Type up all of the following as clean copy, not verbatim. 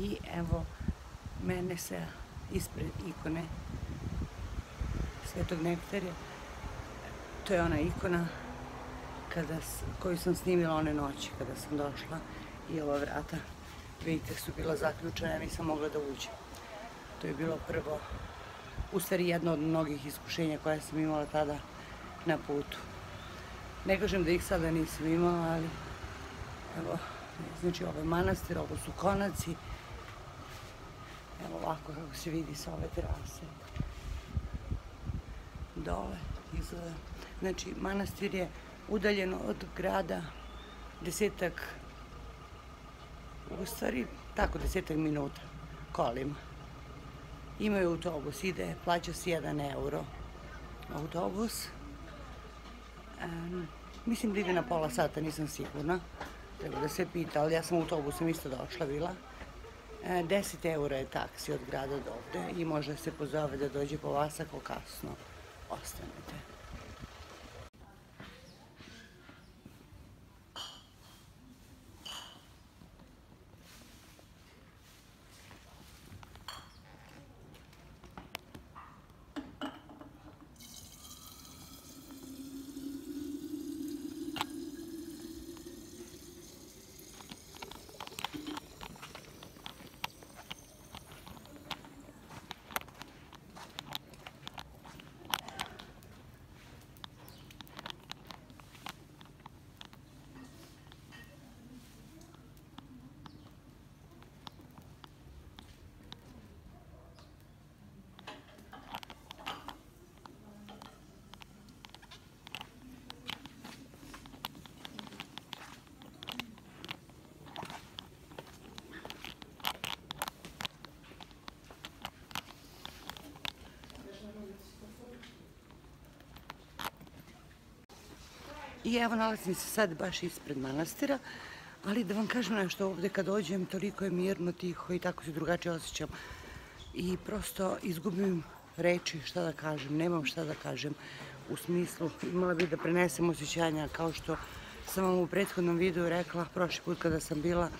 I evo mene sa ispred ikone Svetog Nektarija. To je ona ikona koju sam snimila one noći kada sam došla I ova vrata, vidite, su bila zaključena, nisam mogla da uđem. To je bilo prvo, u stvari jedno od mnogih iskušenja koja sam imala tada na putu. Ne kažem da ih sada nisam imala, ali evo, znači ovo je manastir, ovo su konaci. Evo ovako kako se vidi sa ove terase. Dole izgleda. Znači manastir je udaljen od grada 10-ak, u stvari tako 10-ak minuta kolima. Imaju autobus, ide, plaća se 1 euro autobus. Mislim da ide na pola sata, nisam sigurna. Treba da se pita, ali ja sam autobusom isto došla bila. 10 eura je taksi od grada do ovde I može se pozove da dođe po vas ako kasno ostanete. I evo nalazim se sad baš ispred manastira, ali da vam kažem nešto ovde kad dođem, toliko je mirno, tiho I tako se drugačije osjećam. I prosto izgubim reči šta da kažem, nemam šta da kažem u smislu. Imala bih da prenesem osjećanja kao što sam vam u prethodnom videu rekla prošli put kada sam bila,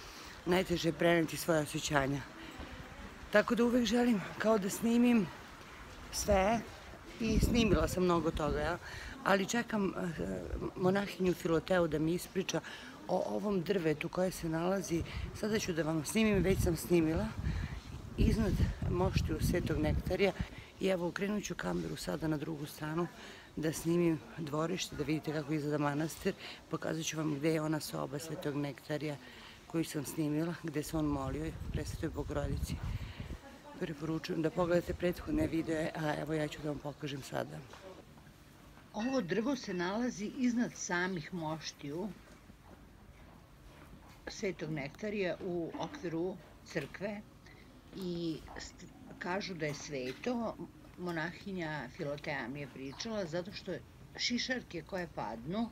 najteže je preneti svoje osjećanja. Tako da uvek želim kao da snimim sve I snimila sam mnogo toga, ja? Ali čekam monahinju Filoteu da mi ispriča o ovom drvetu koje se nalazi. Sada ću da vam snimim, već sam snimila, iznad moštiju Svetog Nektarija. I evo, okrenut ću kameru sada na drugu stranu da snimim dvorište, da vidite kako izgleda manastir. Pokazat ću vam gde je ona soba Svetog Nektarija koju sam snimila, gde se on molio Presvetoj Bogorodici. Preporučujem da pogledate prethodne videe, a evo ja ću da vam pokažem sada. Ovo drvo se nalazi iznad samih moštiju Svetog Nektarija u okviru crkve I kažu da je sveto. Monahinja Filoteja mi je pričala zato što šišarke koje padnu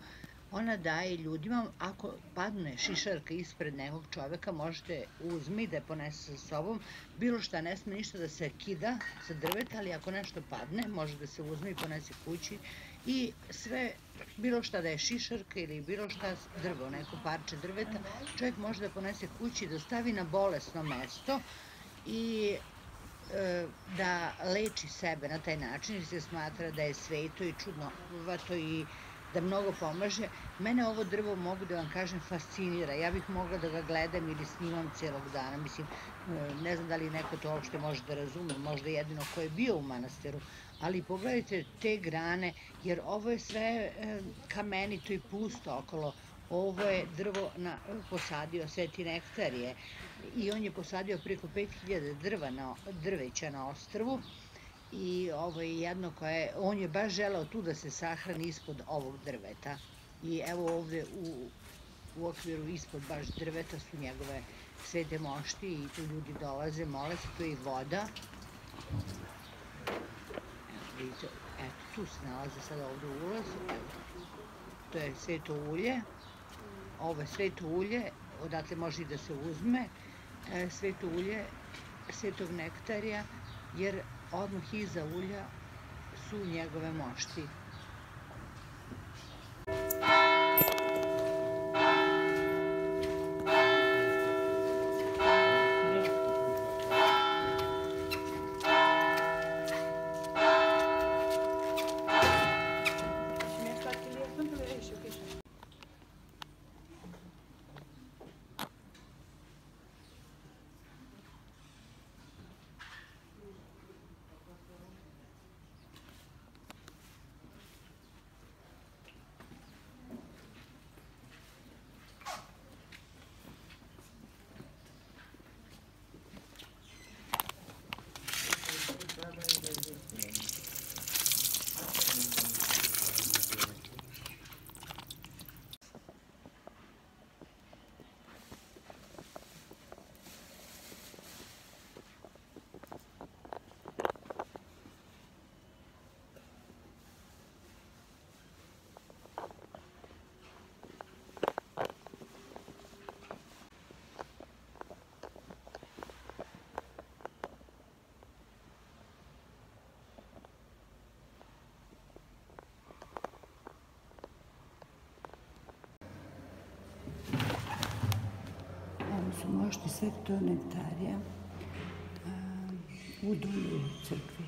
ona daje ljudima, ako padne šišarka ispred nekog čoveka, možete uzmi da je ponese sa sobom, bilo šta, ne sme ništa da se kida sa drveta, ali ako nešto padne, može da se uzme I ponese kući I sve, bilo šta da je šišarka ili bilo šta drvo, neko parče drveta, čovjek može da ponese kući, da stavi na bolesno mesto I da leči sebe na taj način, jer se smatra da je sveto I čudnovato I da mnogo pomaže. Mene ovo drvo, mogu da vam kažem, fascinira. Ja bih mogla da ga gledam ili snimam celog dana. Mislim, ne znam da li neko to uopšte može da razume, možda jedino ko je bio u manastiru, ali pogledajte te grane, jer ovo je sve kamenito I pusto okolo. Ovo je drvo posadio Sveti Nektarije I on je posadio preko 5000 drveća na ostrvu. I ovo je jedno koje, on je baš želao tu da se sahrani ispod ovog drveta I evo ovde u okviru ispod baš drveta su njegove svete mošti I tu ljudi dolaze, mole se, tu je I voda. Eto, tu se nalaze sada ovde u ulazu, to je sveto ulje, ovo je sveto ulje, odatle može I da se uzme, sveto ulje Svetog Nektarija, jer odmah iza ulja su njegove mošti. su mošti Svetog Nektarija u domu crkvi.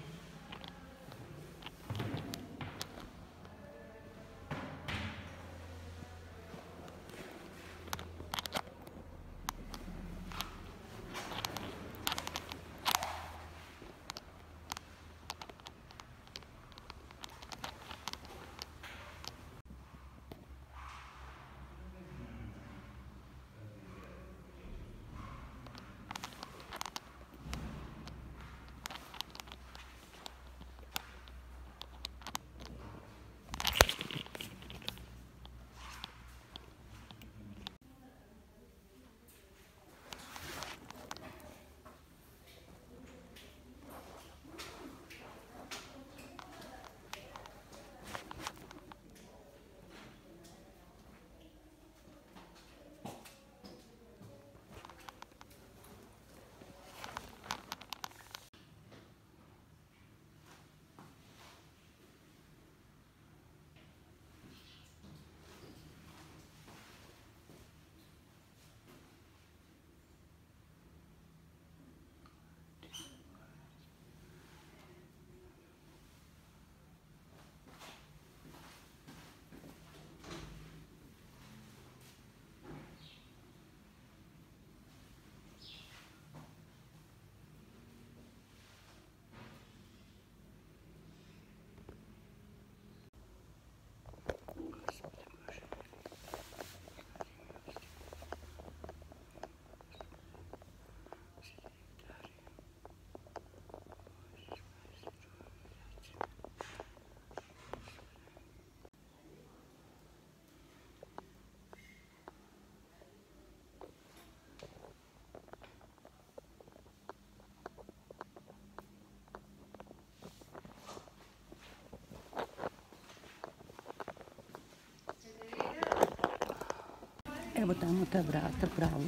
Evo tamo ta vrata, pravo,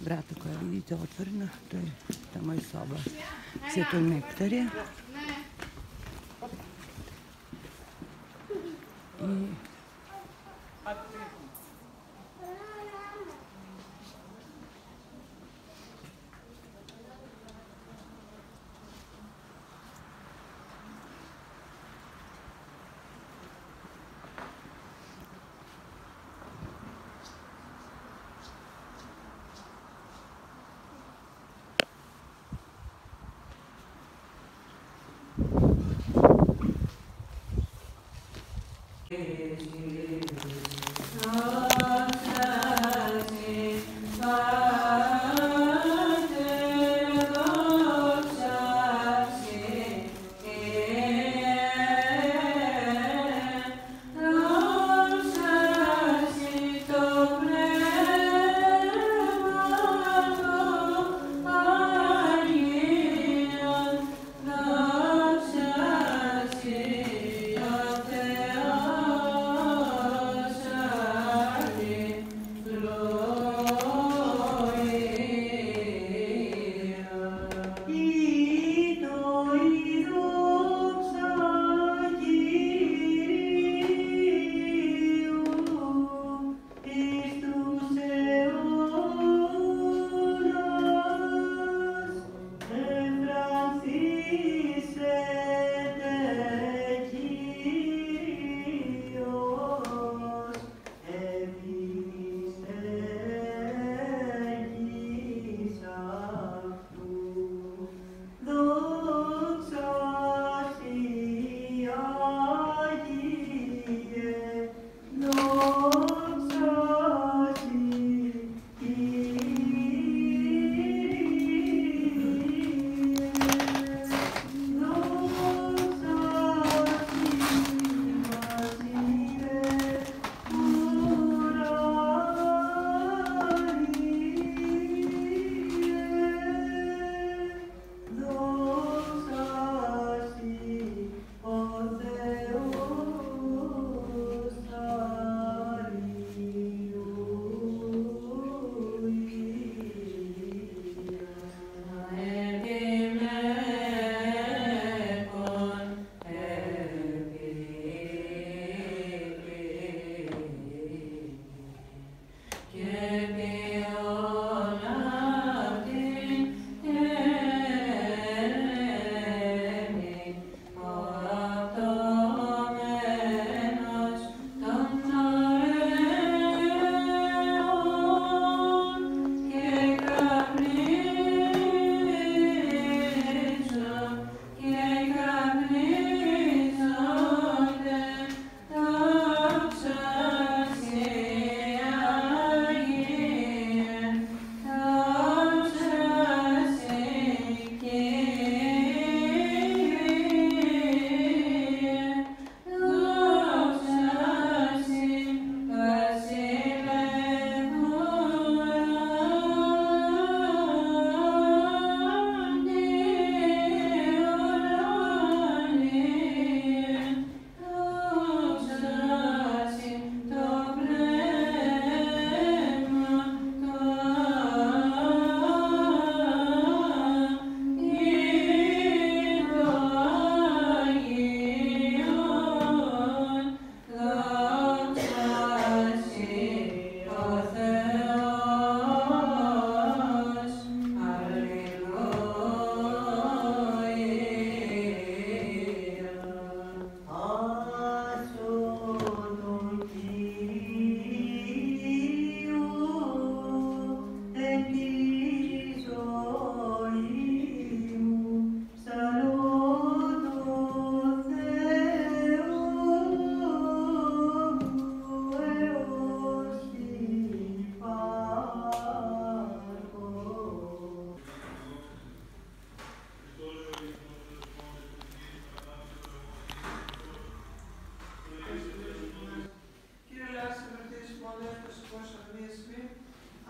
vrata koja vidite otvorena, to je ta moja soba Svetog Nektarija.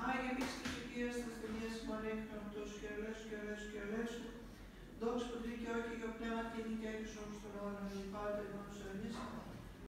a je bistvo že kjer se zgodnje smo rekli, to škjer leško, dok spodrike ojke ga pnevati nikaj, što što naravno ni palda, imam še nisko,